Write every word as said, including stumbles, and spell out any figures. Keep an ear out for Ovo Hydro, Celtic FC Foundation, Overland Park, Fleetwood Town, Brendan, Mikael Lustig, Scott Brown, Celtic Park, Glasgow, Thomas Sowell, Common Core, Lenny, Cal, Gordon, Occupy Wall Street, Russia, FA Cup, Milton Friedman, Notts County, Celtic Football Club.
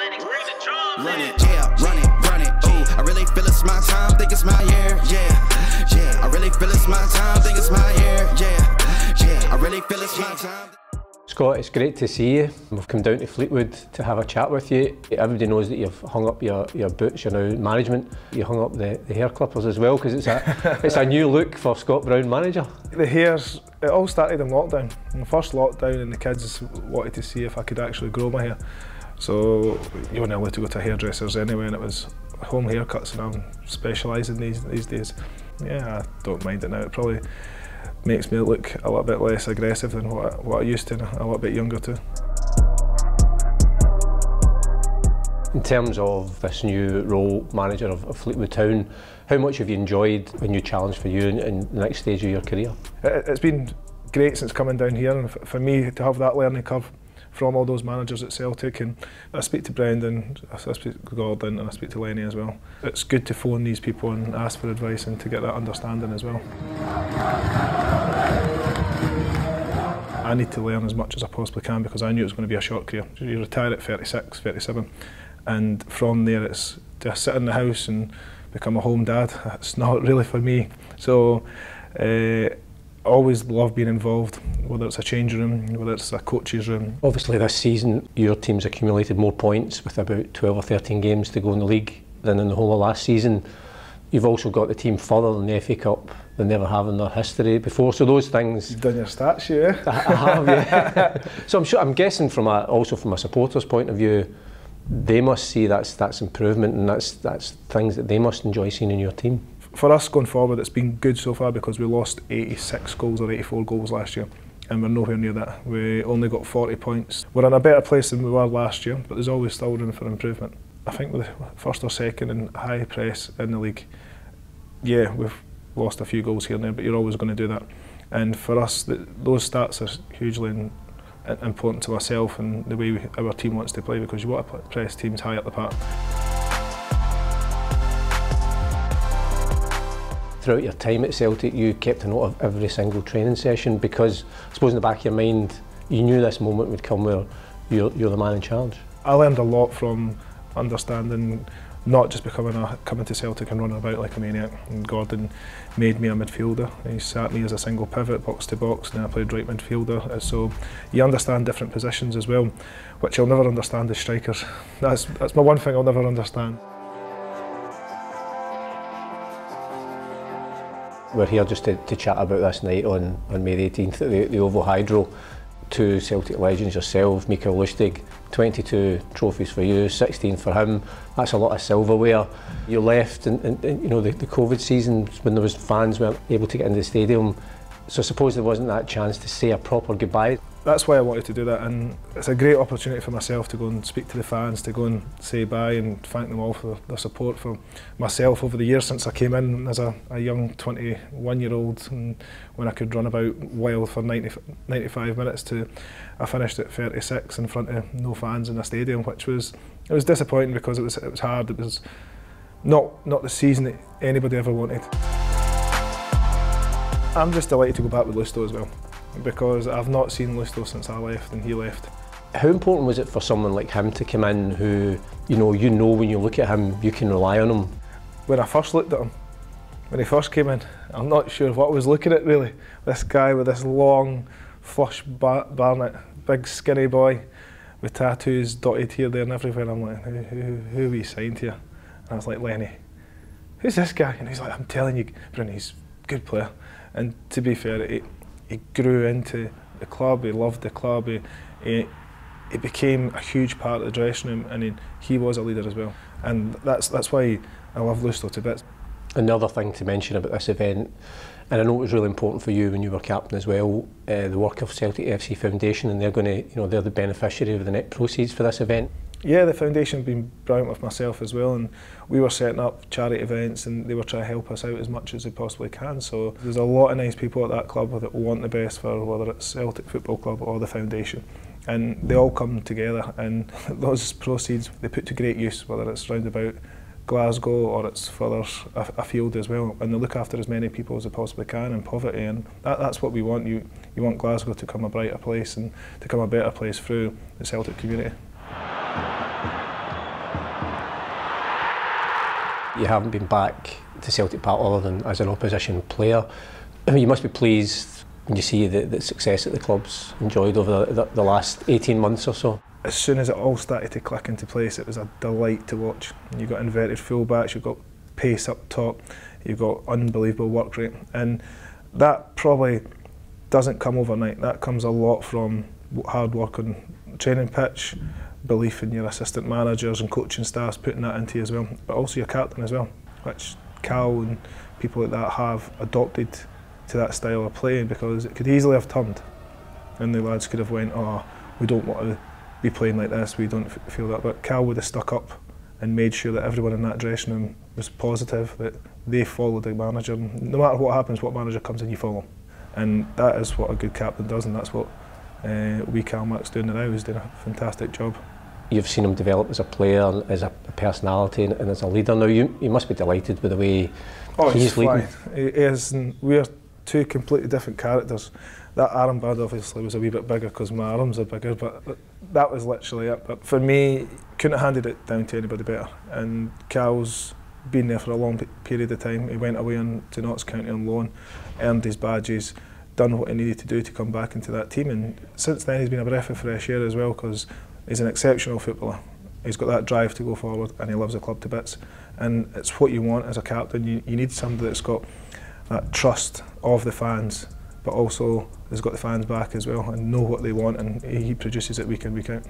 Run it, yeah, run it, run it, oh, I really feel it's my time, think it's my year, yeah, yeah, I really feel it's my time, think it's my year, yeah, yeah, I really feel it's my time. Scott, it's great to see you. We've come down to Fleetwood to have a chat with you. Everybody knows that you've hung up your, your boots, you're now management. You hung up the, the hair clippers as well, because it's a, it's a new look for Scott Brown manager. The hairs, it all started in lockdown. In the first lockdown, and the kids wanted to see if I could actually grow my hair. So you weren't allowed to go to hairdressers anyway, and it was home haircuts, and I'm specialising these these days. Yeah, I don't mind it now. It probably makes me look a little bit less aggressive than what I, what I used to, and a little bit younger too. In terms of this new role, manager of, of Fleetwood Town, how much have you enjoyed the new challenge for you in, in the next stage of your career? It, it's been great since coming down here, and for me to have that learning curve from all those managers at Celtic, and I speak to Brendan, I speak to Gordon, and I speak to Lenny as well. It's good to phone these people and ask for advice and to get that understanding as well. I need to learn as much as I possibly can, because I knew it was going to be a short career. You retire at thirty-six, thirty-seven, and from there it's just sit in the house and become a home dad. It's not really for me. So. Uh, I always love being involved, whether it's a change room, whether it's a coach's room. Obviously this season your team's accumulated more points with about twelve or thirteen games to go in the league than in the whole of last season. You've also got the team further than the F A Cup than they ever have in their history before, so those things... You've done your stats, yeah. I have, yeah. So I'm, sure, I'm guessing from a, also from a supporter's point of view, they must see that's, that's improvement, and that's, that's things that they must enjoy seeing in your team. For us going forward, it's been good so far, because we lost eighty-six goals or eighty-four goals last year, and we're nowhere near that. We only got forty points. We're in a better place than we were last year, but there's always still room for improvement. I think we're first or second in high press in the league. Yeah, we've lost a few goals here and there, but you're always going to do that. And for us, the, those stats are hugely important to myself and the way we, our team wants to play, because you want to press teams high up the park. Throughout your time at Celtic, you kept a note of every single training session, because I suppose in the back of your mind you knew this moment would come where you're, you're the man in charge. I learned a lot from understanding, not just becoming a, coming to Celtic and running about like a maniac. And Gordon made me a midfielder. He sat me as a single pivot, box to box, and I played right midfielder. So you understand different positions as well, which you'll never understand as strikers. That's, that's my one thing I'll never understand. We're here just to, to chat about this night on, on May the eighteenth at the, the Ovo Hydro. Two Celtic legends yourself, Mikael Lustig, twenty-two trophies for you, sixteen for him. That's a lot of silverware. You left in, in, in you know, the, the COVID season, when there was fans weren't able to get into the stadium. So I suppose there wasn't that chance to say a proper goodbye. That's why I wanted to do that, and it's a great opportunity for myself to go and speak to the fans, to go and say bye and thank them all for their support for myself over the years since I came in as a, a young twenty-one year old, and when I could run about wild for ninety, ninety-five minutes to I finished at thirty-six in front of no fans in the stadium, which was it was disappointing, because it was it was hard. It was not not the season that anybody ever wanted. I'm just delighted to go back with Lustig as well, because I've not seen Lustig since I left and he left. How important was it for someone like him to come in, who, you know, you know when you look at him, you can rely on him? When I first looked at him, when he first came in, I'm not sure what I was looking at really. This guy with this long, flush bar barnet, big skinny boy with tattoos dotted here, there and everywhere. I'm like, who, who, who are we signed here? And I was like, Lenny, who's this guy? And he's like, I'm telling you, Brendan, he's a good player. And to be fair, it, he grew into the club, he loved the club, he, he, he became a huge part of the dressing room, and he, he was a leader as well. And that's, that's why I love Lustig to bits. Another thing to mention about this event, and I know it was really important for you when you were captain as well, uh, the work of Celtic F C Foundation, and they're going to, you know, they're the beneficiary of the net proceeds for this event. Yeah, the foundation's been brilliant with myself as well, and we were setting up charity events, and they were trying to help us out as much as they possibly can. So there's a lot of nice people at that club that want the best for whether it's Celtic Football Club or the foundation, and they all come together, and those proceeds they put to great use, whether it's round about Glasgow or it's further afield as well, and they look after as many people as they possibly can in poverty, and that, that's what we want. You, you want Glasgow to become a brighter place and to become a better place through the Celtic community. you haven't been back to Celtic Park other than as an opposition player. I mean, you must be pleased when you see the, the success that the club's enjoyed over the, the, the last eighteen months or so. As soon as it all started to click into place, it was a delight to watch. You've got inverted full-backs, you've got pace up top, you've got unbelievable work rate, and that probably doesn't come overnight. That comes a lot from hard work on training pitch, belief in your assistant managers and coaching staffs, putting that into you as well, but also your captain as well, which Cal and people like that have adopted to that style of playing, because it could easily have turned and the lads could have went, oh, we don't want to be playing like this, we don't feel that, but Cal would have stuck up and made sure that everyone in that dressing room was positive, that they followed the manager. No matter what happens, what manager comes in, you follow him. And that is what a good captain does, and that's what uh, we Calmack's doing now. He's doing a fantastic job. You've seen him develop as a player, as a personality and as a leader. Now you, you must be delighted with the way oh, he's leading. He is, we're two completely different characters. That arm band obviously was a wee bit bigger because my arms are bigger, but that was literally it. But for me, couldn't have handed it down to anybody better. And Cal's been there for a long period of time. He went away on, to Notts County on loan, earned his badges, done what he needed to do to come back into that team. And since then, he's been a breath of fresh air as well, because he's an exceptional footballer. He's got that drive to go forward, and he loves the club to bits. And it's what you want as a captain. You, you need somebody that's got that trust of the fans, but also has got the fans back as well and know what they want, and he produces it week in, week out.